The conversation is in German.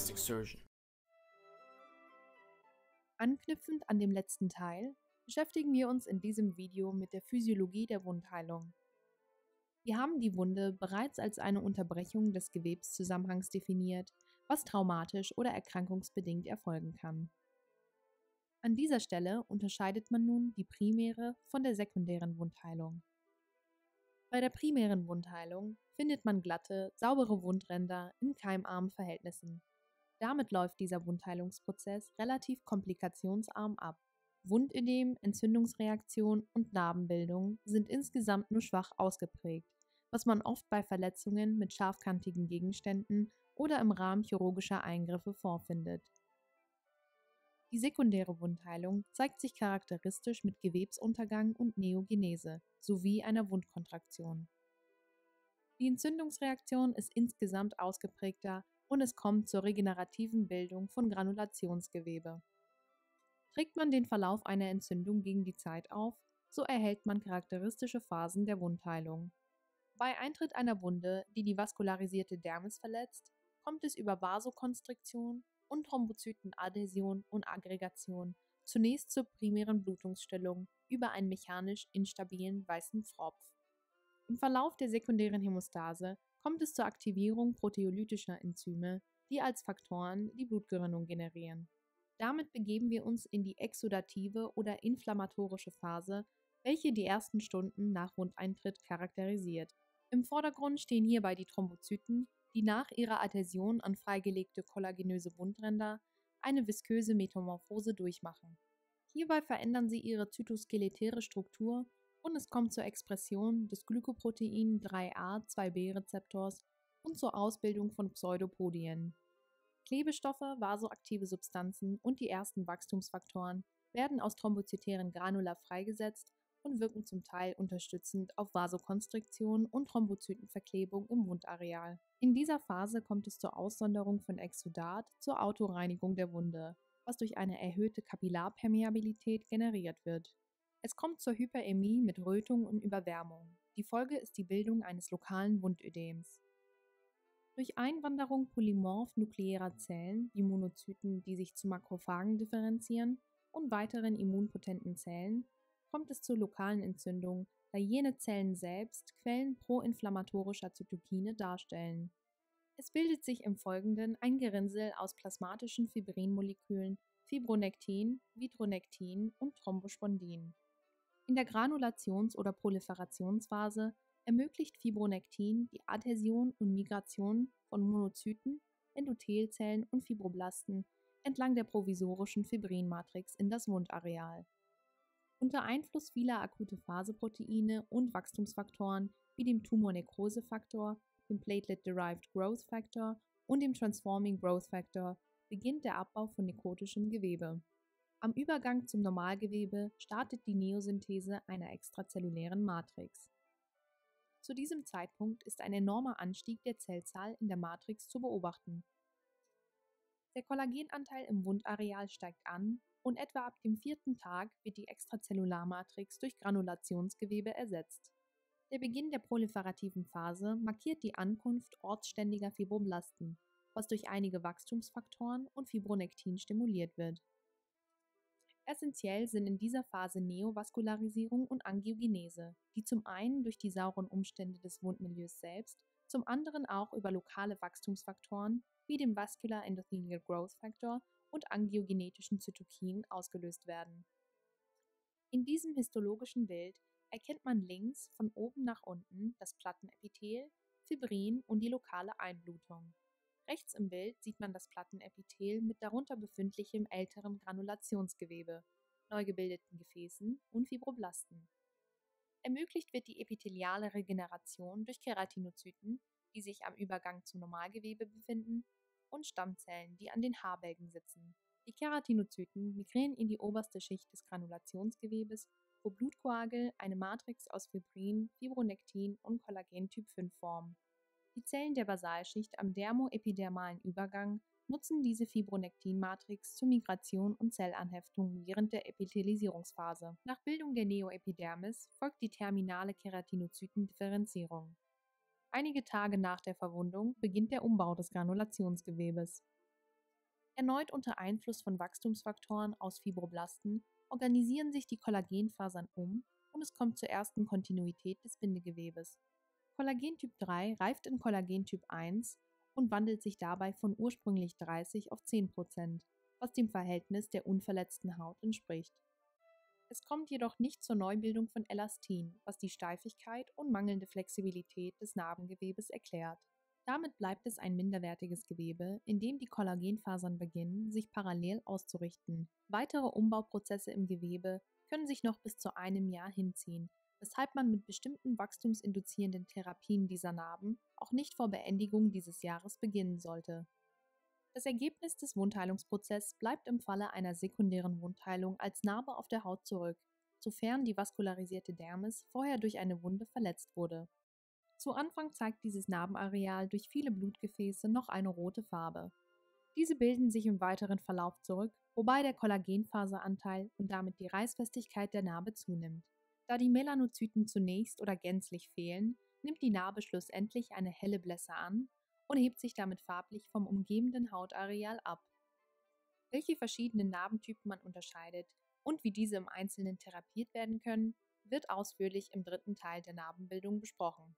Plastic Surgeon. Anknüpfend an dem letzten Teil beschäftigen wir uns in diesem Video mit der Physiologie der Wundheilung. Wir haben die Wunde bereits als eine Unterbrechung des Gewebszusammenhangs definiert, was traumatisch oder erkrankungsbedingt erfolgen kann. An dieser Stelle unterscheidet man nun die primäre von der sekundären Wundheilung. Bei der primären Wundheilung findet man glatte, saubere Wundränder in keimarmen Verhältnissen. Damit läuft dieser Wundheilungsprozess relativ komplikationsarm ab. Wundödem, Entzündungsreaktionen und Narbenbildung sind insgesamt nur schwach ausgeprägt, was man oft bei Verletzungen mit scharfkantigen Gegenständen oder im Rahmen chirurgischer Eingriffe vorfindet. Die sekundäre Wundheilung zeigt sich charakteristisch mit Gewebsuntergang und Neogenese sowie einer Wundkontraktion. Die Entzündungsreaktion ist insgesamt ausgeprägter und es kommt zur regenerativen Bildung von Granulationsgewebe. Trägt man den Verlauf einer Entzündung gegen die Zeit auf, so erhält man charakteristische Phasen der Wundheilung. Bei Eintritt einer Wunde, die die vaskularisierte Dermis verletzt, kommt es über Vasokonstriktion und Thrombozytenadhäsion und Aggregation zunächst zur primären Blutungsstellung über einen mechanisch instabilen weißen Pfropf. Im Verlauf der sekundären Hämostase kommt es zur Aktivierung proteolytischer Enzyme, die als Faktoren die Blutgerinnung generieren. Damit begeben wir uns in die exudative oder inflammatorische Phase, welche die ersten Stunden nach Wundeintritt charakterisiert. Im Vordergrund stehen hierbei die Thrombozyten, die nach ihrer Adhäsion an freigelegte kollagenöse Wundränder eine visköse Metamorphose durchmachen. Hierbei verändern sie ihre zytoskeletäre Struktur und es kommt zur Expression des Glykoprotein 3A2B-Rezeptors und zur Ausbildung von Pseudopodien. Klebestoffe, vasoaktive Substanzen und die ersten Wachstumsfaktoren werden aus thrombozytären Granula freigesetzt und wirken zum Teil unterstützend auf Vasokonstriktion und Thrombozytenverklebung im Wundareal. In dieser Phase kommt es zur Aussonderung von Exudat zur Autoreinigung der Wunde, was durch eine erhöhte Kapillarpermeabilität generiert wird. Es kommt zur Hyperämie mit Rötung und Überwärmung. Die Folge ist die Bildung eines lokalen Wundödems. Durch Einwanderung polymorph nukleärer Zellen, die Monozyten, die sich zu Makrophagen differenzieren, und weiteren immunpotenten Zellen, kommt es zur lokalen Entzündung, da jene Zellen selbst Quellen proinflammatorischer Zytokine darstellen. Es bildet sich im Folgenden ein Gerinnsel aus plasmatischen Fibrinmolekülen, Fibronektin, Vitronektin und Thrombospondin. In der Granulations- oder Proliferationsphase ermöglicht Fibronektin die Adhäsion und Migration von Monozyten, Endothelzellen und Fibroblasten entlang der provisorischen Fibrinmatrix in das Wundareal. Unter Einfluss vieler akute Phaseproteine und Wachstumsfaktoren wie dem Tumornekrosefaktor, dem Platelet-Derived Growth Factor und dem Transforming Growth Factor beginnt der Abbau von nekrotischem Gewebe. Am Übergang zum Normalgewebe startet die Neosynthese einer extrazellulären Matrix. Zu diesem Zeitpunkt ist ein enormer Anstieg der Zellzahl in der Matrix zu beobachten. Der Kollagenanteil im Wundareal steigt an und etwa ab dem 4. Tag wird die Extrazellularmatrix durch Granulationsgewebe ersetzt. Der Beginn der proliferativen Phase markiert die Ankunft ortsständiger Fibroblasten, was durch einige Wachstumsfaktoren und Fibronektin stimuliert wird. Essentiell sind in dieser Phase Neovaskularisierung und Angiogenese, die zum einen durch die sauren Umstände des Wundmilieus selbst, zum anderen auch über lokale Wachstumsfaktoren wie dem Vascular Endothelial Growth Factor und angiogenetischen Zytokinen ausgelöst werden. In diesem histologischen Bild erkennt man links von oben nach unten das Plattenepithel, Fibrin und die lokale Einblutung. Rechts im Bild sieht man das Plattenepithel mit darunter befindlichem älteren Granulationsgewebe, neu gebildeten Gefäßen und Fibroblasten. Ermöglicht wird die epitheliale Regeneration durch Keratinozyten, die sich am Übergang zum Normalgewebe befinden, und Stammzellen, die an den Haarbälgen sitzen. Die Keratinozyten migrieren in die oberste Schicht des Granulationsgewebes, wo Blutkoagel eine Matrix aus Fibrin, Fibronektin und Kollagen Typ 5 formen. Die Zellen der Basalschicht am dermoepidermalen Übergang nutzen diese Fibronektin-Matrix zur Migration und Zellanheftung während der Epithelisierungsphase. Nach Bildung der Neoepidermis folgt die terminale Keratinozytendifferenzierung. Einige Tage nach der Verwundung beginnt der Umbau des Granulationsgewebes. Erneut unter Einfluss von Wachstumsfaktoren aus Fibroblasten organisieren sich die Kollagenfasern um und es kommt zur ersten Kontinuität des Bindegewebes. Kollagentyp 3 reift in Kollagentyp 1 und wandelt sich dabei von ursprünglich 30 auf 10%, was dem Verhältnis der unverletzten Haut entspricht. Es kommt jedoch nicht zur Neubildung von Elastin, was die Steifigkeit und mangelnde Flexibilität des Narbengewebes erklärt. Damit bleibt es ein minderwertiges Gewebe, in dem die Kollagenfasern beginnen, sich parallel auszurichten. Weitere Umbauprozesse im Gewebe können sich noch bis zu einem Jahr hinziehen, weshalb man mit bestimmten wachstumsinduzierenden Therapien dieser Narben auch nicht vor Beendigung dieses Jahres beginnen sollte. Das Ergebnis des Wundheilungsprozesses bleibt im Falle einer sekundären Wundheilung als Narbe auf der Haut zurück, sofern die vaskularisierte Dermis vorher durch eine Wunde verletzt wurde. Zu Anfang zeigt dieses Narbenareal durch viele Blutgefäße noch eine rote Farbe. Diese bilden sich im weiteren Verlauf zurück, wobei der Kollagenfaseranteil und damit die Reißfestigkeit der Narbe zunimmt. Da die Melanozyten zunächst oder gänzlich fehlen, nimmt die Narbe schlussendlich eine helle Blässe an und hebt sich damit farblich vom umgebenden Hautareal ab. Welche verschiedenen Narbentypen man unterscheidet und wie diese im Einzelnen therapiert werden können, wird ausführlich im dritten Teil der Narbenbildung besprochen.